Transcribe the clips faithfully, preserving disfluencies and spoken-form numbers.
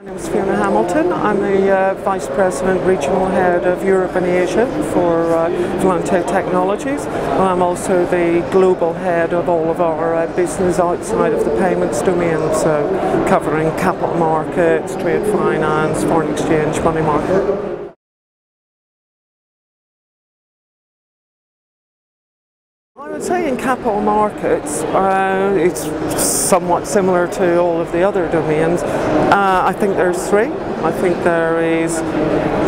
My name is Fiona Hamilton. I'm the uh, Vice President, Regional Head of Europe and Asia for uh, Volante Technologies, and I'm also the Global Head of all of our uh, business outside of the payments domain, so covering capital markets, trade finance, foreign exchange, money market. I would say in capital markets, uh, it's somewhat similar to all of the other domains. Uh, I think there's three. I think there is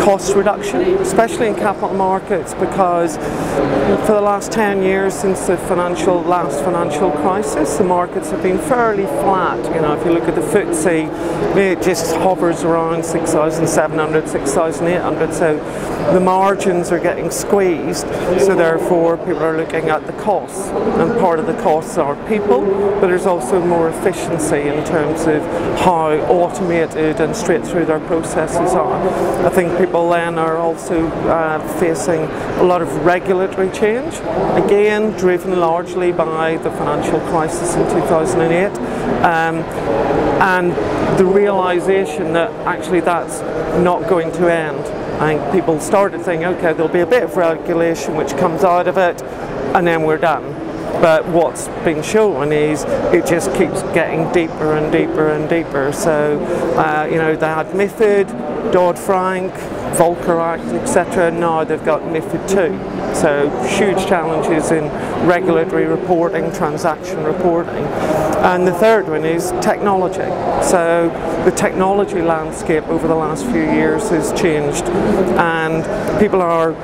cost reduction, especially in capital markets, because for the last ten years since the financial last financial crisis, the markets have been fairly flat. You know, if you look at the F T S E, it just hovers around six thousand seven hundred, six thousand eight hundred, so the margins are getting squeezed, so therefore people are looking at the costs, and part of the costs are people, but there's also more efficiency in terms of how automated and straight through their processes are. I think people then are also uh, facing a lot of regulatory change, again driven largely by the financial crisis in two thousand eight, um, and the realisation that actually that's not going to end. I think people started thinking, okay, there'll be a bit of regulation which comes out of it and then we're done. But what's been shown is it just keeps getting deeper and deeper and deeper. So, uh, you know, they had MiFID, Dodd-Frank, Volcker Act, et cetera. Now they've got MiFID two. So huge challenges in regulatory reporting, transaction reporting. And the third one is technology. So the technology landscape over the last few years has changed, and people are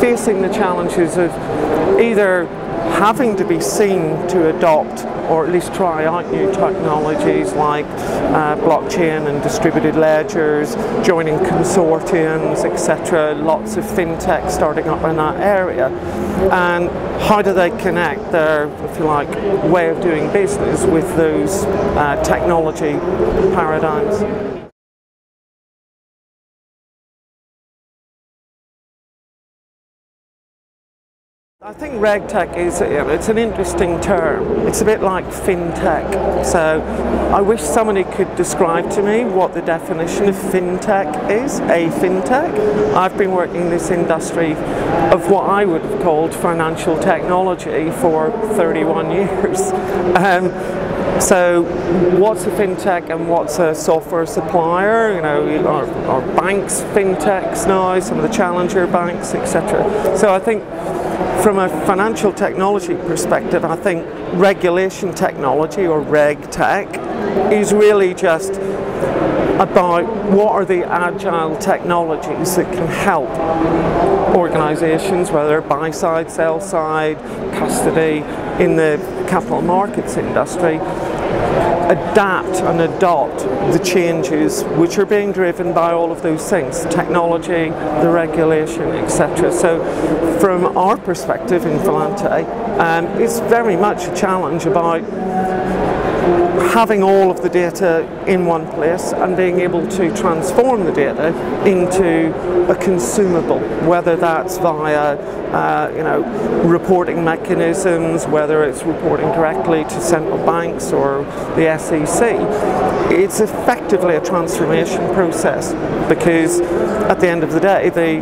facing the challenges of either having to be seen to adopt or at least try out new technologies like uh, blockchain and distributed ledgers, joining consortiums, et cetera. Lots of FinTech starting up in that area. And how do they connect their, if you like, way of doing business with those uh, technology paradigms? I think RegTech is, it's an interesting term. It's a bit like FinTech. So I wish somebody could describe to me what the definition of FinTech is, a FinTech. I've been working in this industry of what I would have called financial technology for thirty-one years. Um, So what's a FinTech and what's a software supplier? You know, are, are banks FinTechs now, some of the challenger banks, et cetera. So I think from a financial technology perspective, I think regulation technology, or RegTech, is really just about what are the agile technologies that can help organisations, whether buy side, sell side, custody, in the capital markets industry, adapt and adopt the changes which are being driven by all of those things, the technology, the regulation, et cetera. So from our perspective in Volante, um, it's very much a challenge about having all of the data in one place and being able to transform the data into a consumable, whether that's via uh, you know, reporting mechanisms, whether it's reporting directly to central banks or the S E C. It's effectively a transformation process, because at the end of the day, the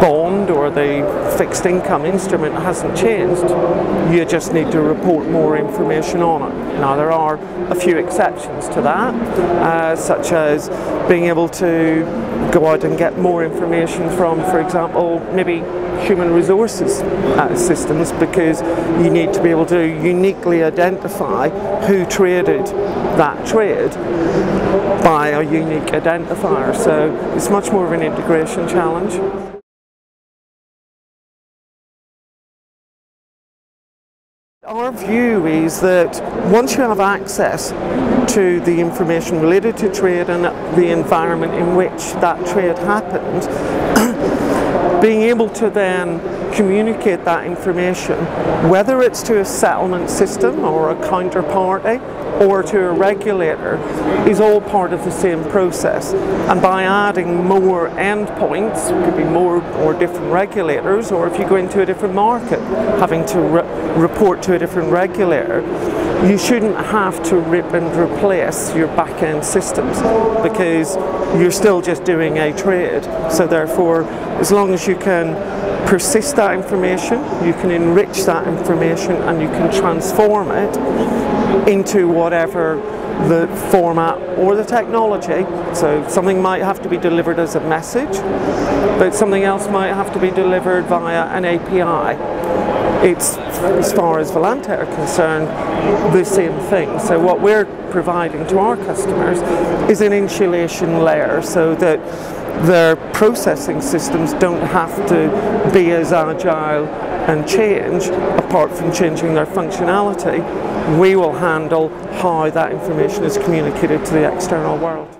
bond or the fixed income instrument hasn't changed. You just need to report more information on it. Now, there are a few exceptions to that, uh, such as being able to go out and get more information from, for example, maybe human resources uh, systems, because you need to be able to uniquely identify who traded that trade by a unique identifier. So it's much more of an integration challenge. Our view is that once you have access to the information related to trade and the environment in which that trade happened, being able to then communicate that information, whether it's to a settlement system or a counterparty or to a regulator, is all part of the same process. And by adding more endpoints, could be more or different regulators, or if you go into a different market, having to re report to a different regulator, you shouldn't have to rip and replace your back-end systems because you're still just doing a trade. So therefore, as long as you can persist that information, you can enrich that information and you can transform it into whatever the format or the technology. So something might have to be delivered as a message, but something else might have to be delivered via an A P I. It's, as far as Volante are concerned, the same thing. So what we're providing to our customers is an insulation layer so that their processing systems don't have to be as agile and change, apart from changing their functionality. We will handle how that information is communicated to the external world.